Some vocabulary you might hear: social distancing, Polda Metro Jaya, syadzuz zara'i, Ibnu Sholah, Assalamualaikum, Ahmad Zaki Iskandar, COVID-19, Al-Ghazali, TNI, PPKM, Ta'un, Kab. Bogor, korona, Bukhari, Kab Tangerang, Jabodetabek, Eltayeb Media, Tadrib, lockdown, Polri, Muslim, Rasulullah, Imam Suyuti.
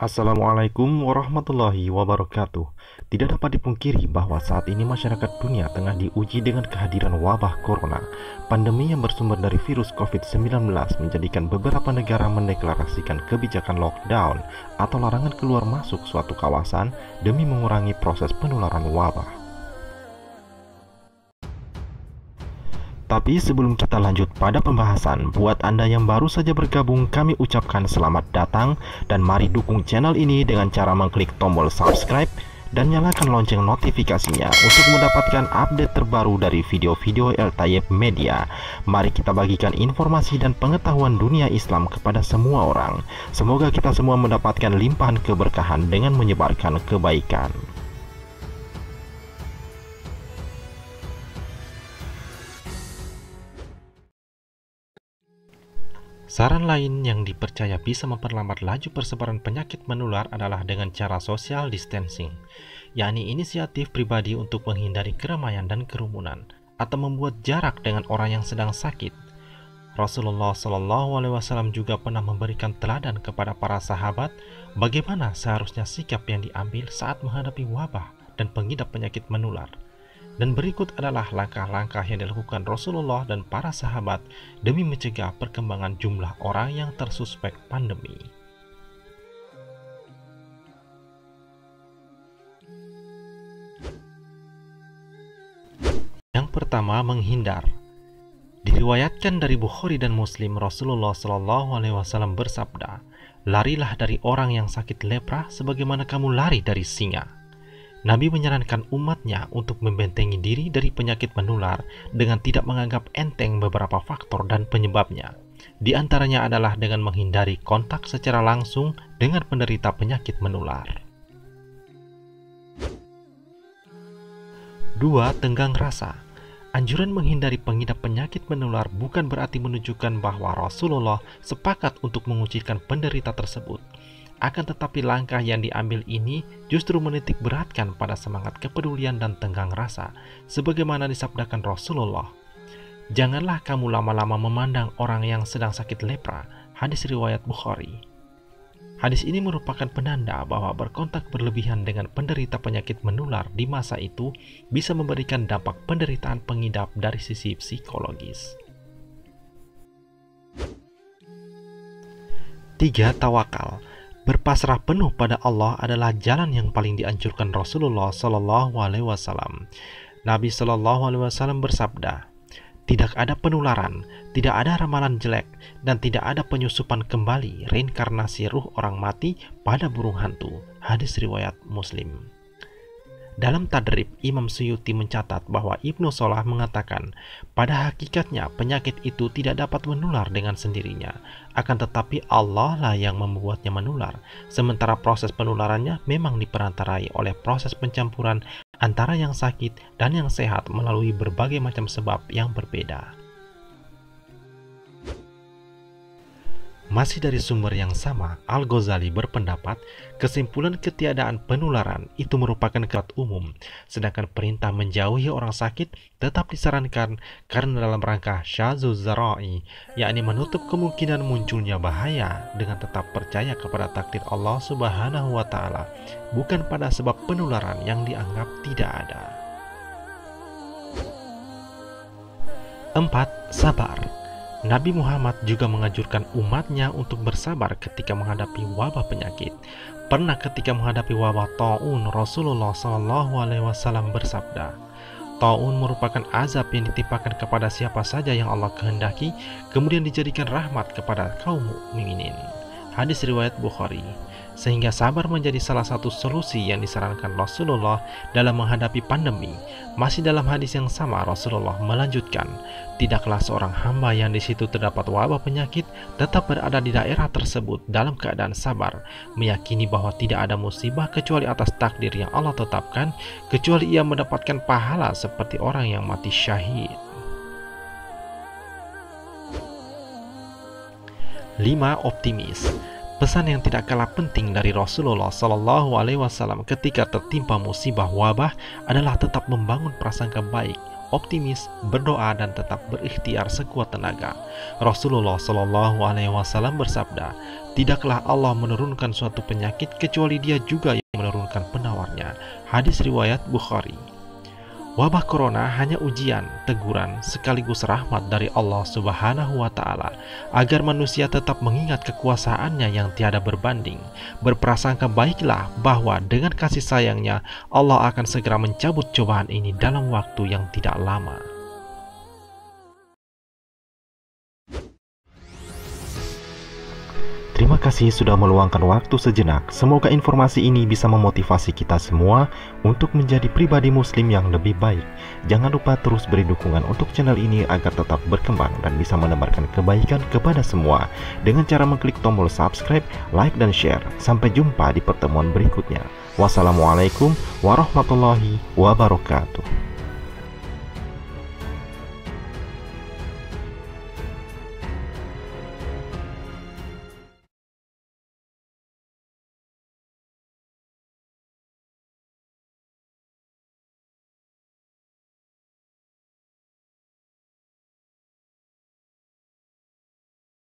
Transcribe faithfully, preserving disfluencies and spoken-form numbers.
Assalamualaikum warahmatullahi wabarakatuh. Tidak dapat dipungkiri bahwa saat ini masyarakat dunia tengah diuji dengan kehadiran wabah corona. Pandemi yang bersumber dari virus covid sembilan belas menjadikan beberapa negara mendeklarasikan kebijakan lockdown atau larangan keluar masuk suatu kawasan demi mengurangi proses penularan wabah. Tapi sebelum kita lanjut pada pembahasan, buat Anda yang baru saja bergabung, kami ucapkan selamat datang dan mari dukung channel ini dengan cara mengklik tombol subscribe dan nyalakan lonceng notifikasinya untuk mendapatkan update terbaru dari video-video Eltayeb Media. Mari kita bagikan informasi dan pengetahuan dunia Islam kepada semua orang. Semoga kita semua mendapatkan limpahan keberkahan dengan menyebarkan kebaikan. Saran lain yang dipercaya bisa memperlambat laju persebaran penyakit menular adalah dengan cara social distancing, yakni inisiatif pribadi untuk menghindari keramaian dan kerumunan, atau membuat jarak dengan orang yang sedang sakit. Rasulullah shallallahu alaihi wasallam juga pernah memberikan teladan kepada para sahabat bagaimana seharusnya sikap yang diambil saat menghadapi wabah dan pengidap penyakit menular. Dan berikut adalah langkah-langkah yang dilakukan Rasulullah dan para sahabat demi mencegah perkembangan jumlah orang yang tersuspek pandemi. Yang pertama, menghindar. Diriwayatkan dari Bukhari dan Muslim, Rasulullah shallallahu alaihi wasallam bersabda, "Larilah dari orang yang sakit lepra sebagaimana kamu lari dari singa." Nabi menyarankan umatnya untuk membentengi diri dari penyakit menular dengan tidak menganggap enteng beberapa faktor dan penyebabnya. Di antaranya adalah dengan menghindari kontak secara langsung dengan penderita penyakit menular. Dua. Tenggang rasa. Anjuran menghindari pengidap penyakit menular bukan berarti menunjukkan bahwa Rasulullah sepakat untuk mengucilkan penderita tersebut. Akan tetapi langkah yang diambil ini justru menitik beratkan pada semangat kepedulian dan tenggang rasa, sebagaimana disabdakan Rasulullah. "Janganlah kamu lama-lama memandang orang yang sedang sakit lepra." Hadis riwayat Bukhari. Hadis ini merupakan penanda bahwa berkontak berlebihan dengan penderita penyakit menular di masa itu bisa memberikan dampak penderitaan pengidap dari sisi psikologis. Tiga. Tawakal. Berpasrah penuh pada Allah adalah jalan yang paling dianjurkan Rasulullah shallallahu alaihi wasallam. Nabi shallallahu alaihi wasallam bersabda, "Tidak ada penularan, tidak ada ramalan jelek, dan tidak ada penyusupan kembali reinkarnasi ruh orang mati pada burung hantu." Hadis riwayat Muslim. Dalam tadrib, Imam Suyuti mencatat bahwa Ibnu Sholah mengatakan, "Pada hakikatnya penyakit itu tidak dapat menular dengan sendirinya. Akan tetapi Allah lah yang membuatnya menular, sementara proses penularannya memang diperantarai oleh proses pencampuran antara yang sakit dan yang sehat melalui berbagai macam sebab yang berbeda." Masih dari sumber yang sama, Al-Ghazali berpendapat, kesimpulan ketiadaan penularan itu merupakan kerat umum, sedangkan perintah menjauhi orang sakit tetap disarankan karena dalam rangka syadzuz zara'i, yakni menutup kemungkinan munculnya bahaya dengan tetap percaya kepada takdir Allah Subhanahu wa Ta'ala, bukan pada sebab penularan yang dianggap tidak ada. Empat. Sabar. Nabi Muhammad juga menganjurkan umatnya untuk bersabar ketika menghadapi wabah penyakit. Pernah ketika menghadapi wabah Ta'un, Rasulullah shallallahu alaihi wasallam bersabda, "Ta'un merupakan azab yang ditimpakan kepada siapa saja yang Allah kehendaki, kemudian dijadikan rahmat kepada kaum mukminin." Hadis riwayat Bukhari. Sehingga sabar menjadi salah satu solusi yang disarankan Rasulullah dalam menghadapi pandemi. Masih dalam hadis yang sama, Rasulullah melanjutkan, "Tidaklah seorang hamba yang di situ terdapat wabah penyakit tetap berada di daerah tersebut dalam keadaan sabar, meyakini bahwa tidak ada musibah kecuali atas takdir yang Allah tetapkan, kecuali ia mendapatkan pahala seperti orang yang mati syahid." Lima. Optimis. Pesan yang tidak kalah penting dari Rasulullah shallallahu alaihi wasallam ketika tertimpa musibah wabah adalah tetap membangun prasangka baik, optimis, berdoa, dan tetap berikhtiar sekuat tenaga. Rasulullah shallallahu alaihi wasallam bersabda, tidaklah Allah menurunkan suatu penyakit kecuali Dia juga yang menurunkan penawarnya. Hadis riwayat Bukhari. Wabah corona hanya ujian, teguran, sekaligus rahmat dari Allah Subhanahu wa Ta'ala agar manusia tetap mengingat kekuasaannya yang tiada berbanding. Berprasangka baiklah bahwa dengan kasih sayangnya Allah akan segera mencabut cobaan ini dalam waktu yang tidak lama. Terima kasih sudah meluangkan waktu sejenak. Semoga informasi ini bisa memotivasi kita semua untuk menjadi pribadi muslim yang lebih baik. Jangan lupa terus beri dukungan untuk channel ini agar tetap berkembang dan bisa menebarkan kebaikan kepada semua dengan cara mengklik tombol subscribe, like, dan share. Sampai jumpa di pertemuan berikutnya. Wassalamualaikum warahmatullahi wabarakatuh.